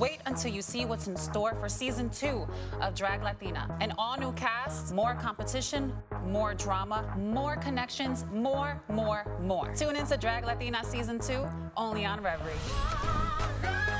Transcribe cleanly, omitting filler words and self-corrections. wait until you see what's in store for season 2 of Drag Latina. An all-new cast, more competition, more drama, more connections, more. Tune into Drag Latina season 2, only on Revry.